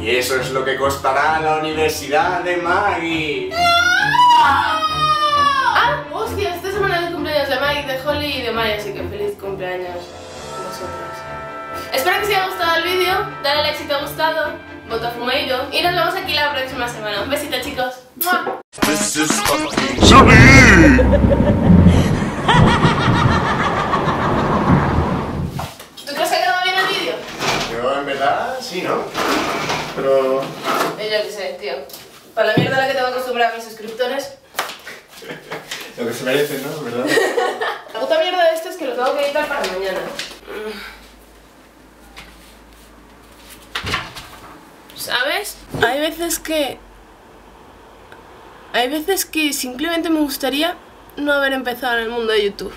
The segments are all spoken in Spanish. Y eso es lo que costará la universidad de Maggie. ¡Ah! ¡Hostia! Esta semana es el cumpleaños de Maggie, de Holly y de Maya, así que feliz cumpleaños a vosotros. Espero que os haya gustado el vídeo, dale like si te ha gustado, voto fumeiro y nos vemos aquí la próxima semana. Un besito, chicos. ¿Tú crees que ha quedado bien el vídeo? Yo en verdad sí, ¿no? Pero... yo qué sé, tío. Para la mierda a la que tengo acostumbrada a mis suscriptores. Lo que se merecen, ¿no? ¿Verdad? La puta mierda de esto es que lo tengo que editar para mañana. ¿Sabes? Hay veces que simplemente me gustaría no haber empezado en el mundo de YouTube.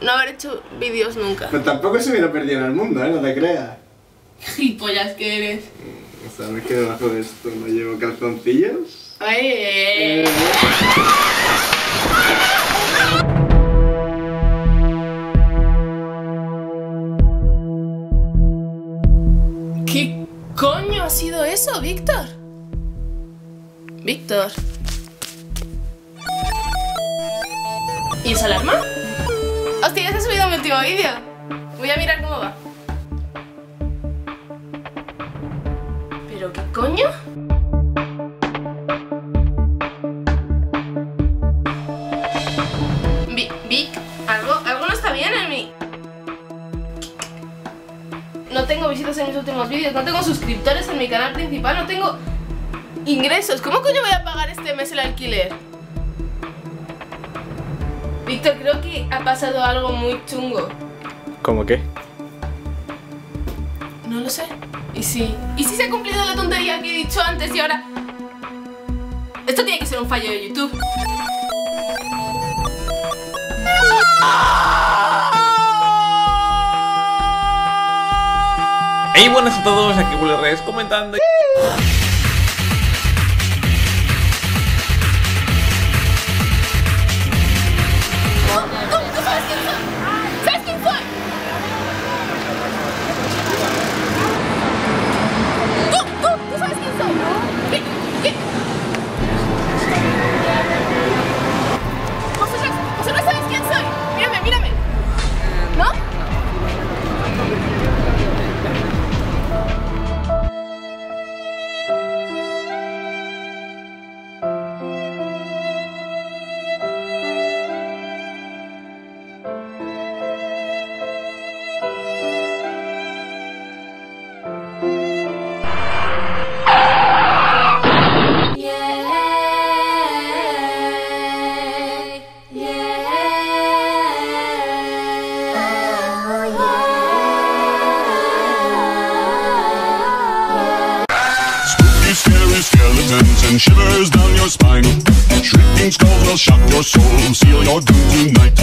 No haber hecho vídeos nunca. Pero tampoco se hubiera perdido en el mundo, ¿eh? No te creas. Gilipollas que eres. ¿Sabes que debajo de esto no llevo calzoncillos? ¡Ay! ¿Qué coño ha sido eso, Víctor? Víctor. ¿Y esa alarma? Hostia, ya se ha subido mi último vídeo. Voy a mirar cómo va. ¿Pero qué coño? Vic, algo no está bien en mí. No tengo visitas en mis últimos vídeos, no tengo suscriptores en mi canal principal, no tengo ingresos. ¿Cómo coño voy a pagar este mes el alquiler? Víctor, creo que ha pasado algo muy chungo. ¿Cómo qué? No lo sé. ¿Y si se ha cumplido la tontería que he dicho antes y ahora? Esto tiene que ser un fallo de YouTube. Hey, buenas a todos, aquí Buller Reyes comentando. And shivers down your spine. Shrieking skulls will shock your soul. Seal your doom tonight.